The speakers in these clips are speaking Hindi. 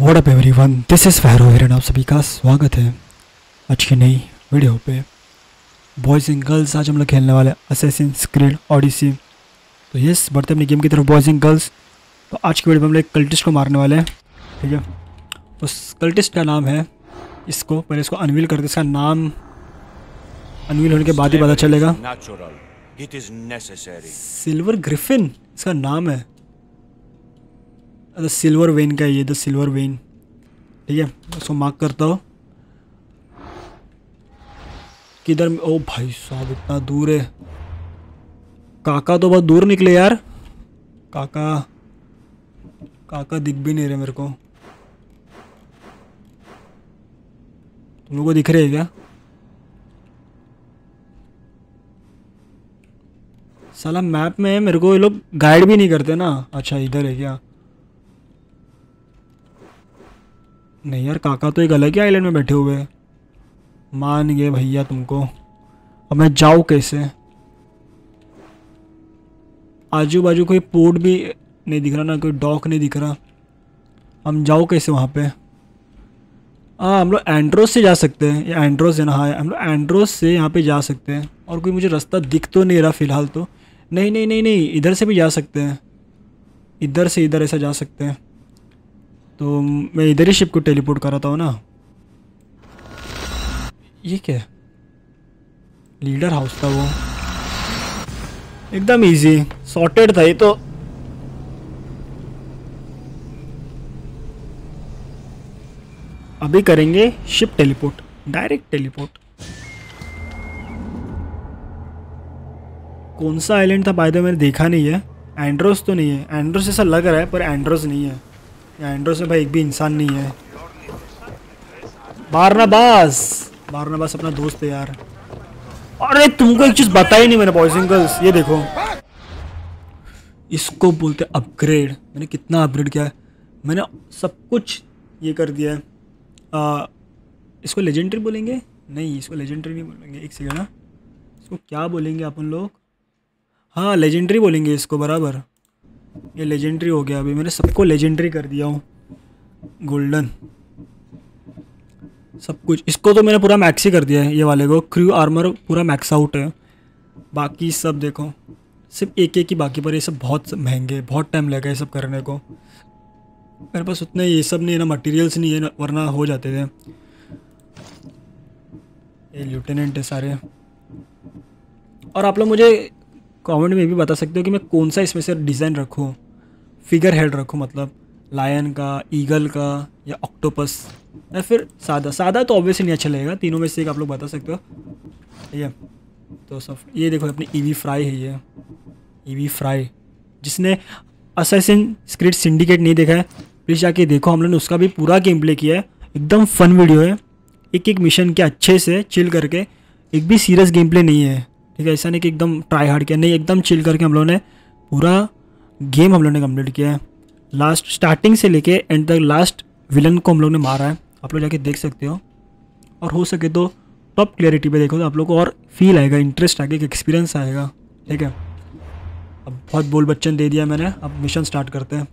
What up everyone, this is pharaoh हिरन। आप सभी का स्वागत है आज की नई वीडियो पे। बॉयज़ एंड गर्ल्स, आज हम लोग खेलने वाले असैसिन्स क्रीड ओडिसी। तो यस, बढ़ते अपनी गेम की तरफ बॉयज़ एंड गर्ल्स। तो आज की वीडियो में हम लोग एक कल्टिस्ट को मारने वाले हैं, ठीक है। उस कल्टिस्ट का नाम है, इसको पहले इसको अनवील करते, इसका नाम अनवील होने के बाद ही पता चलेगा। सिल्वर ग्रिफिन इसका नाम है। द सिल्वर वेन का ये, द सिल्वर वेन, ठीक है। उसको मार्क करता हो किधर। ओ भाई साहब, इतना दूर है। काका तो बहुत दूर निकले यार। काका दिख भी नहीं रहे मेरे को। तुम लोगों को दिख रहे हैं क्या? साला मैप में मेरे को ये लोग गाइड भी नहीं करते ना। अच्छा, इधर है क्या? नहीं यार, काका तो एक अलग ही आइलैंड में बैठे हुए हैं। मान गए भैया तुमको। अब मैं जाऊँ कैसे? आजू बाजू कोई पोर्ट भी नहीं दिख रहा, ना कोई डॉक नहीं दिख रहा। हम जाओ कैसे वहाँ पे? हाँ, हम लोग एंड्रोस से जा सकते हैं। ये एंड्रोस है ना? हाँ, हम लोग एंड्रोस से यहाँ पे जा सकते हैं। और कोई मुझे रास्ता दिख तो नहीं रहा फ़िलहाल तो। नहीं, इधर से भी जा सकते हैं। इधर से इधर ऐसा जा सकते हैं। तो मैं इधर ही शिप को टेलीपोर्ट कराता हूँ ना। ये क्या है? लीडर हाउस था वो। एकदम इजी सॉर्टेड था ये तो। अभी करेंगे शिप टेलीपोर्ट, डायरेक्ट टेलीपोर्ट। कौन सा आइलैंड था बाय द वे? मैंने देखा नहीं है। एंड्रोस तो नहीं है। एंड्रोस ऐसा लग रहा है पर एंड्रोस नहीं है। एंड्रोस में भाई एक भी इंसान नहीं है। बारनाबास अपना दोस्त है यार। अरे तुमको एक चीज़ बताई नहीं मैंने बॉयज एंड गर्ल्स, ये देखो, इसको बोलते अपग्रेड। मैंने कितना अपग्रेड किया है, मैंने सब कुछ ये कर दिया है। इसको लेजेंडरी बोलेंगे? नहीं, इसको लेजेंडरी नहीं बोलेंगे। एक सेकेंड ना, इसको क्या बोलेंगे अपन लोग? हाँ, लेजेंडरी बोलेंगे इसको, बराबर। ये लेजेंडरी हो गया। अभी मैंने सबको लेजेंडरी कर दिया हूँ, गोल्डन सब कुछ। इसको तो मैंने पूरा मैक्सी कर दिया है ये वाले को। क्रू आर्मर पूरा मैक्स आउट है। बाकी सब देखो, सिर्फ एक एक ही बाकी। पर ये सब बहुत महंगे, बहुत टाइम लगेगा ये सब करने को। मेरे पास उतने ये सब नहीं है ना, मटेरियल्स नहीं है ना, वरना हो जाते थे। ये लेफ्टिनेंट है सारे। और आप लोग मुझे कमेंट में भी बता सकते हो कि मैं कौन सा इसमें से डिज़ाइन रखूँ, फिगर हेड रखूँ, मतलब लायन का, ईगल का या ऑक्टोपस, या फिर सादा तो ऑब्वियसली नहीं अच्छा लगेगा। तीनों में से एक आप लोग बता सकते हो, ठीक है। तो सब ये देखो, अपनी ईवी फ्राई है ये। ईवी फ्राई, जिसने असैसिन्स क्रीड सिंडिकेट नहीं देखा है प्लीज़ जाके देखो। हम लोगों ने उसका भी पूरा गेम प्ले किया है। एकदम फन वीडियो है, एक एक मिशन के अच्छे से चिल करके। एक भी सीरियस गेम प्ले नहीं है, ठीक है। ऐसा नहीं कि एकदम ट्राई हार्ड किया, नहीं, एकदम चिल करके हम लोगों ने पूरा गेम हम लोगों ने कम्प्लीट किया है। लास्ट स्टार्टिंग से लेके एंड तक लास्ट विलन को हम लोग ने मारा है। आप लोग जाके देख सकते हो। और हो सके तो टॉप क्लियरिटी पे देखो तो आप लोग को और फील आएगा, इंटरेस्ट आएगा, एक एक्सपीरियंस आएगा, ठीक है। अब बहुत बोल बच्चन दे दिया मैंने। अब मिशन स्टार्ट करते हैं।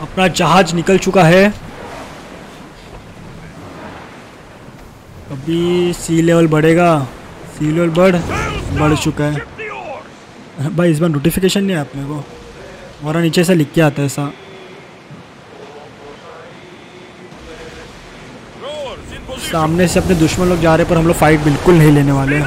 अपना जहाज निकल चुका है। अभी सी लेवल बढ़ेगा। सी लेवल बढ़ चुका है भाई। इस बार नोटिफिकेशन नहीं आया अपने को, वरना नीचे से लिख के आता है ऐसा। सामने से अपने दुश्मन लोग जा रहे, पर हम लोग फाइट बिल्कुल नहीं लेने वाले हैं।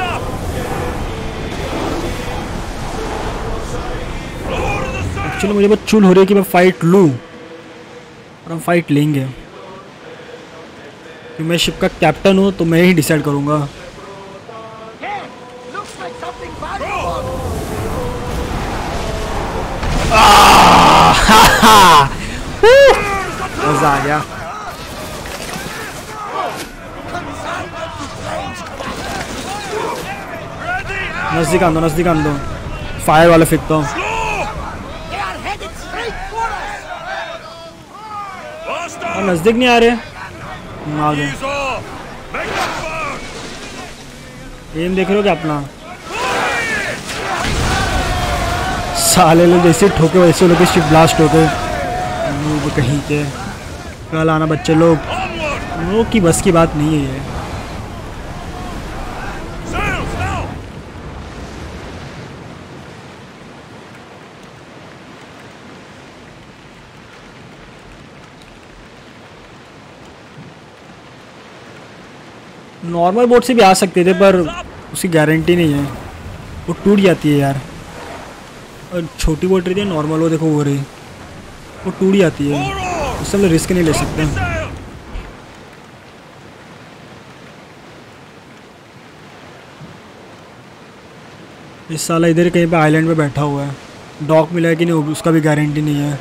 एक्चुअली मुझे बहुत चूल हो रही है कि मैं फाइट लूँ, और हम फाइट लेंगे। कि मैं शिप का कैप्टन हूँ तो मैं ही डिसाइड करूँगा। मजा आ गया। नज़दीक आन दो। फायर वाला फेंकता हूँ। नज़दीक नहीं आ रहे। एम देख रहे हो क्या अपना? साले लोग जैसे ठोके वैसे लोग शिप ब्लास्ट हो गए। वो कहीं के कल आना बच्चे लोग, वो की बस की बात नहीं है ये। नॉर्मल बोट से भी आ सकते थे पर उसकी गारंटी नहीं है, वो टूट जाती है यार। और छोटी बोट रही है नॉर्मल, वो देखो वो रही, वो टूट जाती है, उससे हम रिस्क नहीं ले सकते। इस साला इधर कहीं पे आइलैंड पे बैठा हुआ है, डॉक मिला है कि नहीं उसका भी गारंटी नहीं है।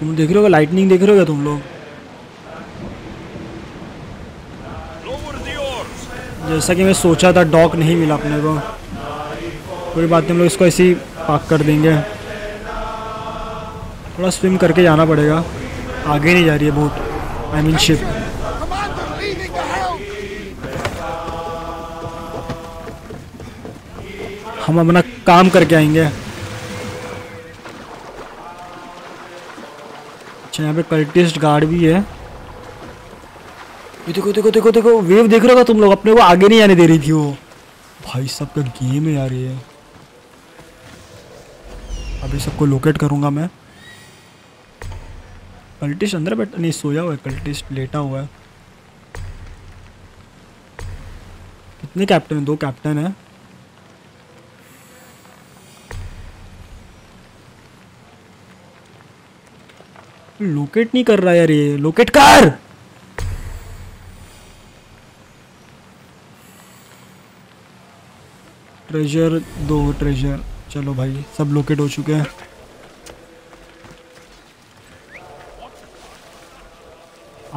तुम देख रहे हो लाइटनिंग देख रहे हो क्या तुम लोग? जैसा कि मैं सोचा था डॉक नहीं मिला अपने को, कोई बात नहीं, हम लोग इसको ऐसे ही पार्क कर देंगे। थोड़ा स्विम करके जाना पड़ेगा, आगे नहीं जा रही है बोट, आई मीन शिप। हम अपना काम करके आएंगे। अच्छा यहाँ पे कल्टिस्ट गार्ड भी है। देखो देखो देखो देखो वेव देख रहे हो तुम लोग, अपने को आगे नहीं आने दे रही थी वो। भाई साहब का गेम है यार ये। अभी सबको लोकेट करूँगा मैं। कल्टिस्ट अंदर बैठा नहीं, सोया हुआ है, कल्टिस्ट लेटा हुआ है। कितने कैप्टन हैं? 2 कैप्टन हैं। लोकेट नहीं कर रहा यार ये, लोकेट कर। ट्रेजर 2 ट्रेजर, चलो भाई सब लोकेट हो चुके हैं।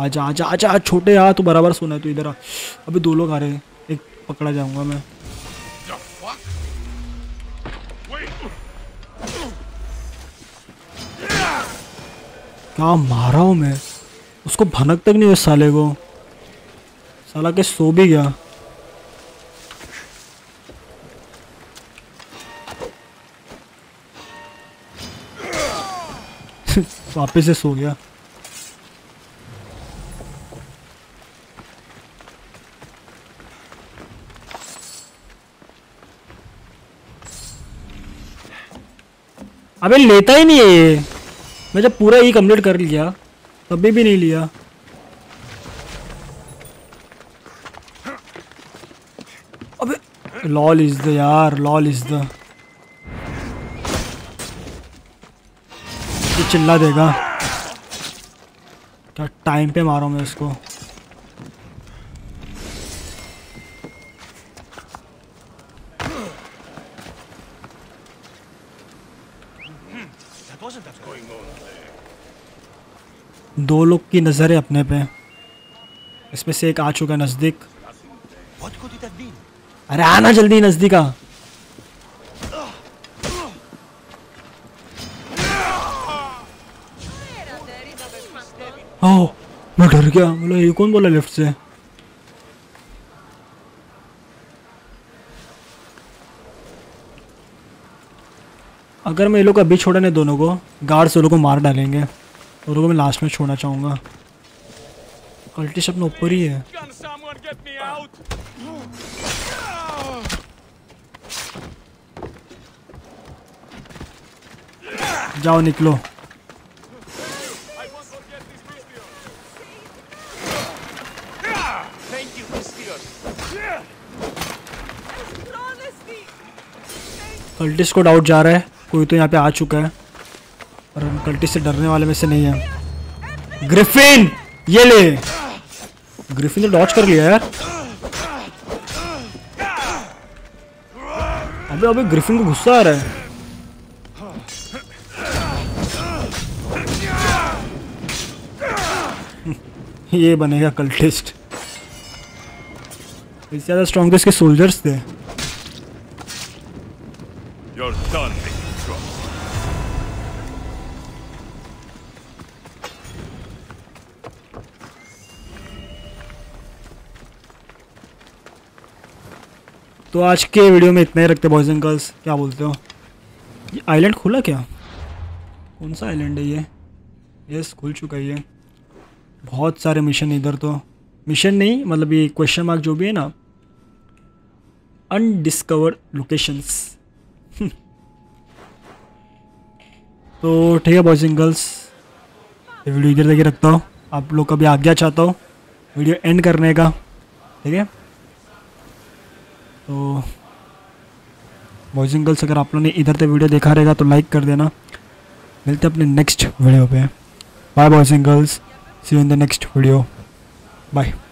आजा आजा आजा छोटे, यार तू बराबर सोना है, तू इधर आ। अभी 2 लोग आ रहे हैं, एक पकड़ा जाऊंगा मैं। क्या मारा हूँ मैं उसको, भनक तक नहीं है साले को, साला के सो भी गया। वापस से सो गया। अबे लेता ही नहीं है ये, मैं जब पूरा ही कंप्लीट कर लिया तभी भी नहीं लिया। अबे लॉल इज द यार, लॉल इज द, ये चिल्ला देगा। क्या टाइम पे मारा मैं इसको। दो लोग की नज़र है अपने पे, इसमें से एक आ चुका नज़दीक। अरे आना जल्दी नज़दीक आ। ओह मैं डर गया, बोला ये कौन बोला लेफ्ट से। अगर मैं ये लोग अभी छोड़ा नहीं, दोनों को गार्ड्स लोगों को मार डालेंगे, और मैं लास्ट में छोड़ना चाहूँगा। कल्टिस्ट अपने ऊपर ही है। जाओ निकलो। कल्टिस्ट को डाउट जा रहा है, कोई तो यहाँ पे आ चुका है, और हम कल्टिस्ट से डरने वाले में से नहीं है। ग्रिफिन ये ले, ग्रिफिन ने डॉच कर लिया यार। अबे अबे ग्रिफिन को गुस्सा आ रहा है। ये बनेगा कल्टिस्ट, इससे ज़्यादा स्ट्रॉन्गेस्ट के सोल्जर्स थे। तो आज के वीडियो में इतना ही रखते बॉयज़ एंड गर्ल्स, क्या बोलते हो? ये आइलैंड खुला क्या? कौन सा आइलैंड है ये? यस खुल चुका है ये। बहुत सारे मिशन इधर, तो मिशन नहीं मतलब ये क्वेश्चन मार्क जो भी है ना, अनडिस्कवर्ड लोकेशंस। तो ठीक है बॉयज़ एंड गर्ल्स, ये वीडियो इधर तक रखता हूँ। आप लोग कभी आज्ञा चाहता हूँ वीडियो एंड करने का, ठीक है? तो बॉयज़ एंड गर्ल्स अगर आप लोगों ने इधर तक वीडियो देखा रहेगा तो लाइक कर देना। मिलते हैं अपने नेक्स्ट वीडियो पे। Bye boys and girls, see you in the next video, bye.